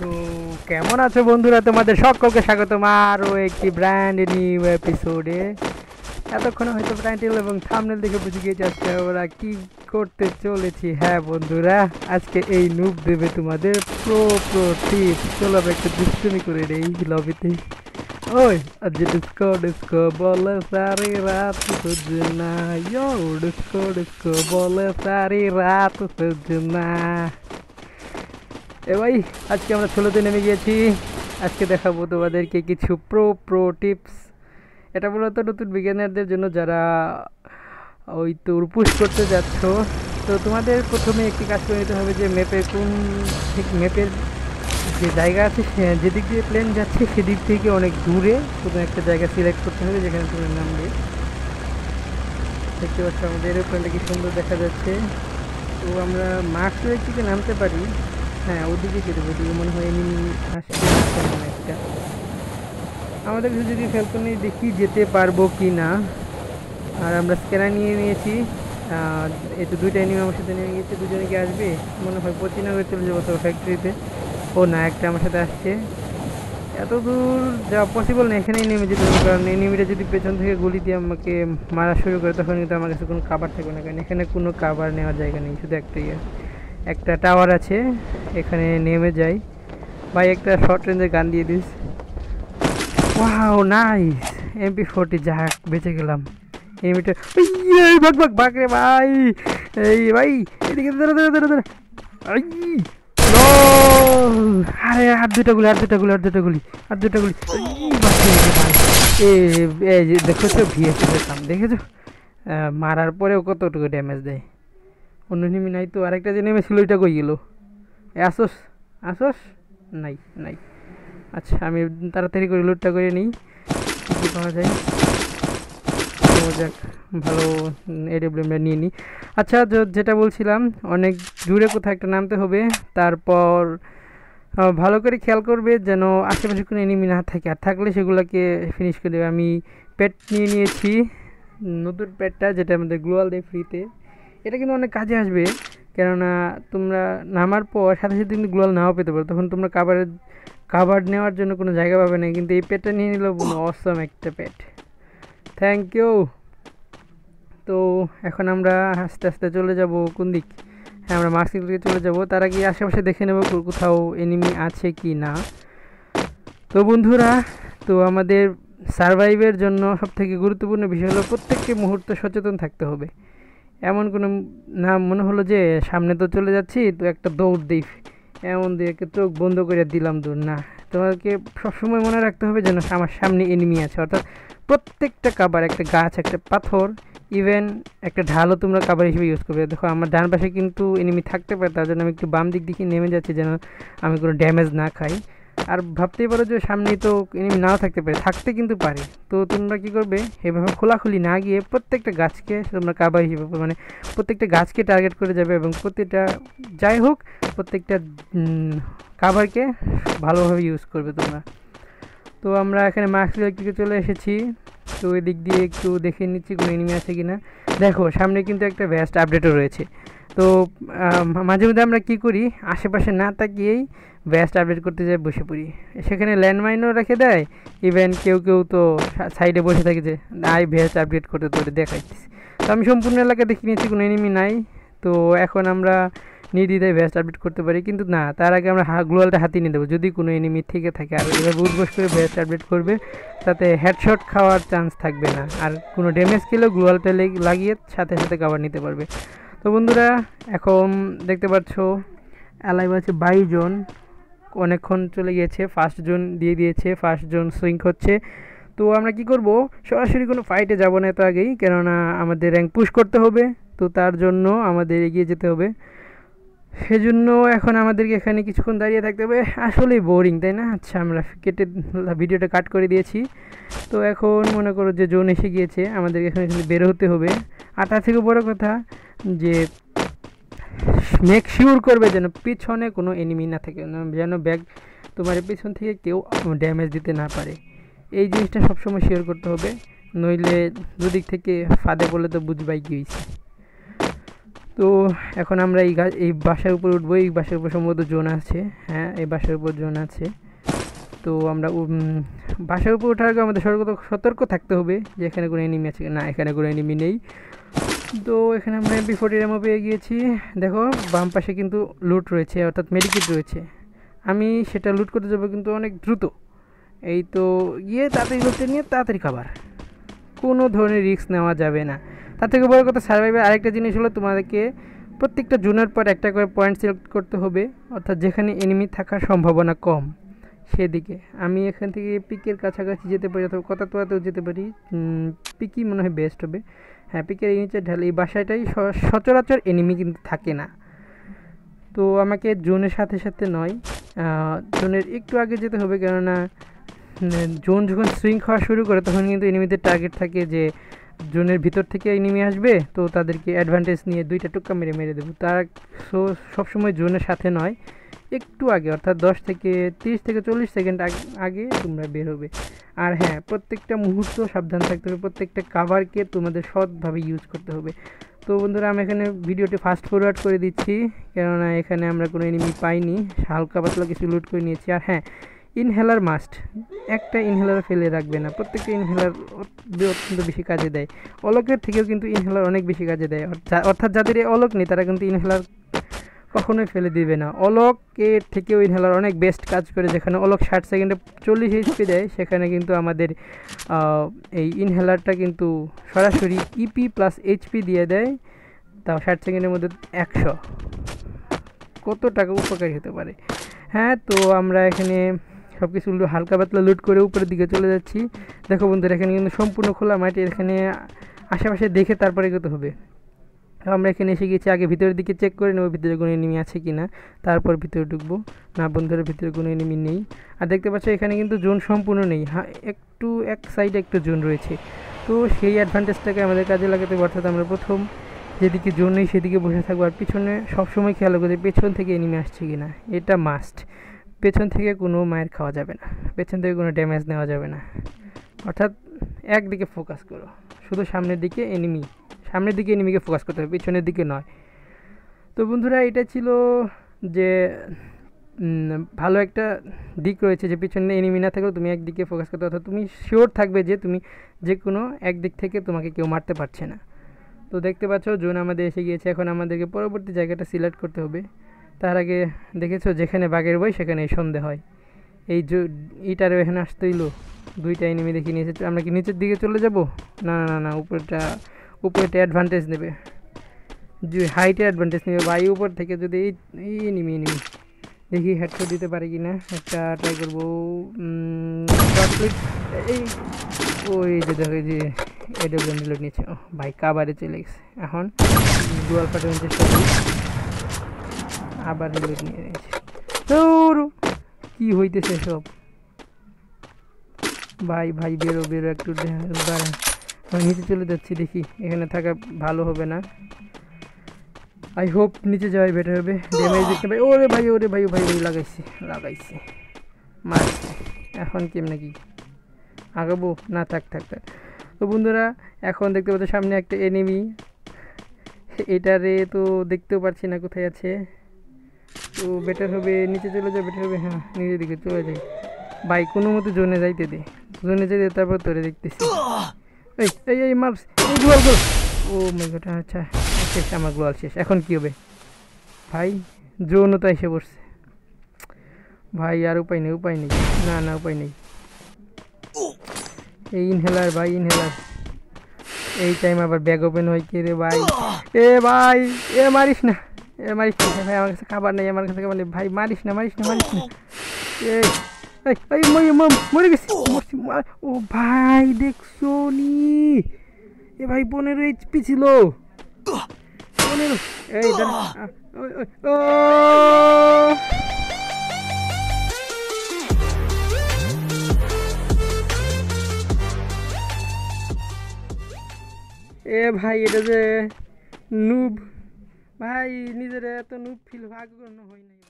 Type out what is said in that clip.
तो कैमन आछो बंधुरा, तुम्हारे सकलके स्वागतम आरो एकटी ब्रांड निउ एपिसोडे। एतक्षण होयतो टाइटल एबं थाम्बनेल देखे बुझे गेछो आजके आमरा कि करते चलेछि। हाँ बंधुरा, आजके एई नूब देबे तुम्हारे प्रो प्रो टिप। चलो एकटु दुष्टुमी करे देई लबिते। ओए आज डिस्को डिस्को बोले सारी रात सजना, यो डिस्को डिस्को बोले सारी रात सजना। ए भाई आज के हमारा छोलोते नेमे गए। आज के देखो तुम्हारे किस प्रो प्रो टिप्स। ये मूलत नतून विज्ञान जरा वही तुरपुष करते जा। तुम्हारे प्रथम एक काज कर मेपे ठीक मेपर जो जैगा जे दिक दिए प्लेन जा दिक अनेक दूरे तुम्हें एक जैगा सिलेक्ट करते हैं जैसे तुम्हें नाम दिए देखते हमारे प्लेन की सुंदर देखा जा मार्क्स दिखे नामते। हाँ ओदिके केटे ओदिके मन है फैलकने देखी जेते पारबो कि ना। और आमरा स्कैनार निये नियेछि एतो दुइटा एनिमे आमार साथे निये गेछे। दुजोने कि आसबे मने हय पतिनगर चले जाबो तो फैक्ट्रीते। ओ ना एकटा आमार साथे आसछे। एत दूर जा पसिबल ना एखानेই नेमे जेते হবে कारण एनिमिटा যদি পেছন থেকে গুলি দিয়ে আমাকে মারা শুরু করে তখন কিন্তু আমার কাছে কোনো কভার থাকবে না। কারণ এখানে কোনো কভার নেওয়ার জায়গা নেই, শুধু একটাই एक टावर आछे एखाने नेमे जाए। भाई एक शॉर्ट रेंजर गान दिए दिस। वाओ नाइस MP40 जा बेचे गेलाम। भाग भाग भाग रे भाई। ए भाई एदिके दर आई नो। अरे हाथ दुटा गुली ए देखो तो VS काम देखेছো मारार परेও কতটুকু ড্যামেজ দেয়। अन्य नेमे नाई तो आरेकटा जे नेमे छिलो एटा कई गेलो? असोस नाई नाई। अच्छा आमी ताड़ाताड़ी करे लोडटा करे नेई कि पावा जाए। तो जाक भालो AWM निये नि। अच्छा जेटा बोलछिलाम अनेक दूरे कोथाओ एकटा नामते होबे, तारपर भालो करे खेयाल करबे जेन आशेपाशे कोनो एनिमी ना थाके। आर थाकले सेगुलोके फिनिश करे देबे। आमी पेट निये नियेछि नतुन पेटटा जेटा आमादेर ग्लोवाल देय फ्रीते। এটা কিন্তু অনেক কাজে আসবে কেননা তোমরা নামার পর সাথে সাথে কিন্তু গ্লোয়াল নাও পেতে পারো, তখন তোমরা কাভার নেওয়ার জন্য কোনো জায়গা পাবে না। কিন্তু এই পেটটা নিয়ে নিল অসম একটা পেট। Thank you. তো এখন আমরা আস্তে আস্তে চলে যাব কোন দিক? হ্যাঁ আমরা মার্কসের দিকে চলে যাব। তার আগে আশেপাশে দেখে নেব কোথাও এনিমি আছে কি না। তো বন্ধুরা, তো আমাদের সার্ভাইভের জন্য সবথেকে গুরুত্বপূর্ণ বিষয় হলো প্রত্যেকটি মুহূর্তে সচেতন থাকতে হবে। এমন কোনো না মনে হলো যে সামনে তো চলে যাচ্ছি তো একটা দৌড় দিই, এমন দিয়ে চোখ বন্ধ করে দিলাম দৌড়। না, তোমাকে সবসময় মনে রাখতে হবে যেন আমার সামনে এনিমি আছে। অর্থাৎ প্রত্যেকটা কাভার, একটা গাছ, একটা পাথর, ইভেন একটা ঢালও তোমরা কাভার হিসেবে ইউজ করবে। দেখো আমার ডান পাশে কিন্তু এনিমি থাকতে পারে, তার জন্য আমি একটু বাম দিক দিকে নেমে যাচ্ছি যেন আমি কোনো ড্যামেজ না খাই। আর ভাবতেই পারো যে সামনেই তো এনিমি নাও থাকতে পারে, থাকতে কিন্তু পারে। তো তোমরা কি করবে, এভাবে খোলাখুলি না গিয়ে প্রত্যেকটা গাছকে তোমরা কাভার হিসেবে মানে প্রত্যেকটা গাছকে টার্গেট করে যাবে এবং প্রত্যেকটা যাই হোক প্রত্যেকটা কাভারকে ভালোভাবে ইউজ করবে তোমরা। তো আমরা এখানে মার্কস দিকে চলে এসেছি। তো এদিক দিয়ে একটু দেখে নিচ্ছি কোনো এনিমি আছে কি না। দেখো সামনে কিন্তু একটা ভ্যাস্ট আপডেটও রয়েছে। তো মাঝে মধ্যে আমরা কী করি, আশেপাশে না তাকিয়েই ভ্যাস্ট আপডেট করতে যাই, বসে পড়ি। সেখানে ল্যান্ডমাইনও রেখে দেয়, ইভেন কেউ কেউ তো সাইডে বসে থাকে যে আই ভ্যাস্ট আপডেট করতে তোরে দেখাইছি। তো আমি সম্পূর্ণ এলাকা দেখে নিয়েছি কোনো এনিমি নাই। তো এখন আমরা নির্দ্বিধায় ভ্যাস্ট আপডেট করতে পারি। কিন্তু না, তার আগে আমরা গ্লোয়ালটা হাতে নিয়ে দেবো যদি কোনো এনিমি থেকে থাকে। আর এভাবে উঠবস করে ভ্যাস্ট আপডেট করবে, তাতে হেডশট খাওয়ার চান্স থাকবে না। আর কোনো ড্যামেজ খেলেও গ্লোয়ালটা লাগিয়ে সাথে সাথে কভার নিতে পারবে। তো বন্ধুরা এখন দেখতে পাচ্ছ অ্যালাইভ আছে 22 জন। অনেকক্ষণ চলে গিয়েছে, ফার্স্ট জোন দিয়ে দিয়েছে, ফার্স্ট জোন সুইং হচ্ছে। তো আমরা কি করব, সরাসরি কোনো ফাইটে যাব না এত আগেই, কেননা আমাদের র্যাঙ্ক পুশ করতে হবে। তো তার জন্য আমাদের এগিয়ে যেতে হবে। সেজন্য এখন আমাদেরকে এখানে কিছুক্ষণ দাঁড়িয়ে থাকতে হবে। আসলেই বোরিং, তাই না? আচ্ছা আমরা কেটে ভিডিওটা কাট করে দিয়েছি। তো এখন মনে করো যে জোন এসে গিয়েছে, আমাদেরকে এখানে বের হতে হবে। আর তার থেকে বড় কথা যে মেক শিওর করবে যেন পিছনে কোনো এনিমি না থাকে, যেন ব্যাগ তোমার পিছন থেকে কেউ ড্যামেজ দিতে না পারে। এই জিনিসটা সবসময় শিওর করতে হবে, নইলে দুদিক থেকে ফাঁদে বলে তো বুঝবাই কী হয়েছে। तो এখন আমরা এই গাছ এই বাসার উপর উঠবো। এই বাসার উপর সম্ভবত জোন আছে, হ্যাঁ এই বাসার উপর জোন আছে। তো আমরা বাসার উপর ওঠার আগে আমাদের সতর্ক থাকতে হবে যে এখানে কোনো এনিমি আছে না, এখানে কোনো এনিমি নেই। তো এখানে আমরা MP40 র্যামও পেয়ে গিয়েছি। দেখো বাম পাশে কিন্তু লুট রয়েছে অর্থাৎ মেডিকেট রয়েছে, আমি সেটা লুট করতে যাবো কিন্তু অনেক দ্রুত। এই তো গিয়ে তাড়াতাড়ি লুটে নিয়ে তাড়াতাড়ি খাবার, কোনো ধরনের রিস্ক নেওয়া যাবে না। তার থেকে বড় কথা সার্ভাইভের আরেকটা জিনিস হলো তোমাদেরকে প্রত্যেকটা জোনের পর একটা করে পয়েন্ট সিলেক্ট করতে হবে, অর্থাৎ যেখানে এনিমি থাকার সম্ভাবনা কম সেদিকে। আমি এখান থেকে পিকের কাছাকাছি যেতে পারি অথবা কথা তোয়াতেও যেতে পারি, পিকই মনে হয় বেস্ট হবে। হ্যাঁ পিকের নিচে ঢালে এই বাসাটাই সচরাচর এনিমি কিন্তু থাকে না। তো আমাকে জোনের সাথে সাথে নয়, জোনের একটু আগে যেতে হবে, কেননা জোন যখন সুইং খাওয়া শুরু করে তখন কিন্তু এনিমিদের টার্গেট থাকে যে জোনের ভিতর থেকে এনিমি আসবে, তো তাদেরকে অ্যাডভান্টেজ নিয়ে দুইটা টুক্কা মেরে মেরে দেবো। তার সবসময় জোনের সাথে নয়, একটু আগে অর্থাৎ 10 থেকে 30 থেকে 40 সেকেন্ড আগে তোমরা বের হবে। আর হ্যাঁ প্রত্যেকটা মুহূর্ত সাবধান থাকতে হবে, প্রত্যেকটা কাভারকে তোমাদের সৎভাবে ইউজ করতে হবে। তো বন্ধুরা আমি এখানে ভিডিওটি ফাস্ট ফরওয়ার্ড করে দিচ্ছি, কেননা এখানে আমরা কোনো এনিমি পাইনি, হালকা পাতলা কিছু লুট করে নিয়েছি। আর হ্যাঁ ইনহেলার মাস্ট, একটা ইনহেলার ফেলে রাখবে না, প্রত্যেকটা ইনহেলার অত্যন্ত বেশি কাজে দেয়, অলকের থেকেও কিন্তু ইনহেলার অনেক বেশি কাজে দেয়। অর্থাৎ যাদের অলক নেই তারা কিন্তু ইনহেলার কখনোই ফেলে দিবে না, অলকের থেকেও ইনহেলার অনেক বেস্ট কাজ করে। যেখানে অলক 60 সেকেন্ডে 40 HP দেয়, সেখানে কিন্তু আমাদের এই ইনহেলারটা কিন্তু সরাসরি EP+HP দিয়ে দেয়, তাও 60 সেকেন্ডের মধ্যে 100, কত টাকা উপকারী হতে পারে। হ্যাঁ তো আমরা এখানে সব কিছু হালকা পাতলা লুট করে উপরের দিকে চলে যাচ্ছি। দেখো বন্ধুরা এখানে কিন্তু সম্পূর্ণ খোলা মাটি, এখানে আশেপাশে দেখে তারপরে এগোতে হবে। আমরা এখানে এসে গিয়েছি, আগে ভিতরের দিকে চেক করে নেবো ভিতরে কোনো এনিমি আছে কি না, তারপর ভিতরে ঢুকবো। না বন্ধুরা ভিতরে কোনো এনিমি নেই। আর দেখতে পাচ্ছ এখানে কিন্তু জোন সম্পূর্ণ নেই, হ্যাঁ একটু এক সাইডে একটু জোন রয়েছে। তো সেই অ্যাডভান্টেজটাকে আমাদের কাজে লাগাতে হবে, অর্থাৎ আমরা প্রথম যেদিকে জোন নেই সেদিকে বসে থাকবো। আর পিছনে সবসময় খেয়াল করতে পেছন থেকে এনিমি আসছে কি না, এটা মাস্ট। পেছন থেকে কোনো মায়ের খাওয়া যাবে না, পেছন থেকে কোনো ড্যামেজ নেওয়া যাবে না, অর্থাৎ একদিকে ফোকাস করো, শুধু সামনের দিকে এনিমিকে ফোকাস করতে হবে, পিছনের দিকে নয়। তো বন্ধুরা এটা ছিল যে ভালো একটা দিক রয়েছে যে পিছনে এনিমি না থাকলেও তুমি একদিকে ফোকাস করতে, অর্থাৎ তুমি শিওর থাকবে যে তুমি যে কোনো একদিক থেকে তোমাকে কেউ মারতে পারছে না। তো দেখতে পাচ্ছ জোন আমাদের এসে গিয়েছে, এখন আমাদেরকে পরবর্তী জায়গাটা সিলেক্ট করতে হবে। তার আগে দেখেছো যেখানে বাঘের বই সেখানেই সন্ধে হয়, এই যে ইটারও এখানে আসতেইল, দুইটা এনিমি দেখি নিচে। আমরা কি নিচের দিকে চলে যাব? না উপরেটা অ্যাডভান্টেজ নেবে, যে হাইটে অ্যাডভান্টেজ নেবে বা এই উপর থেকে যদি এই এনিমি দেখি হেডশট দিতে পারি কি না, একটা ট্রাই করবো। এই ওই যে দেখো যে এটা ব্যান্ডেলট নিচ্ছে, ও ভাই কাবারে চলে গেছে। এখন ডুয়াল ফাটার চেষ্টা করি, আবার হেলমেট নিয়ে নিয়েছে, তোর কী হইতেছে সব। ভাই বেরো একটু, দাঁড়া আমি নিচে চলে যাচ্ছি, দেখি এখানে থাকা ভালো হবে না, আই হোপ নিচে যাওয়াই বেটার হবে। ড্যামেজ দেখতে পাই, ওরে ভাই লাগাইছে মারছে, এখন কেমনে কি আগাবো না, থাক। তো বন্ধুরা এখন দেখতে পাচ্ছ সামনে একটা এনিমি, এটারে তো দেখতেও পারছি না কোথায় আছে, তো বেটার হবে নিচে চলে যাও, বেটার হবে হ্যাঁ নিজের দিকে চলে যাই। ভাই কোনো মতো জোনে যাইতে দে, তারপর তোরে দেখতেছি। এই মার্কস, এই গ্লোয়াল গোল, ও মাই গড, আচ্ছা শেষ, আমার গ্লোয়াল শেষ। এখন কী হবে ভাই, জোনও তো এসে পড়ছে ভাই, আর উপায় নেই, না উপায় নেই। এই ইনহেলার ভাই, ইনহেলার এই টাইম আবার ব্যাগ ওপেন হয় কি রে ভাই, এ মারিস না, মারিস না ভাই, আমার কাছে খাবার নেই, ভাই মারিস না। এই মরে গেছি, ও ভাই দেখছো নি, এ ভাই 15 HP ছিল, 15। এই এ ভাই এটা যে নুব ভাই, নিজের এত নুব ফিল ভাগ হয় না।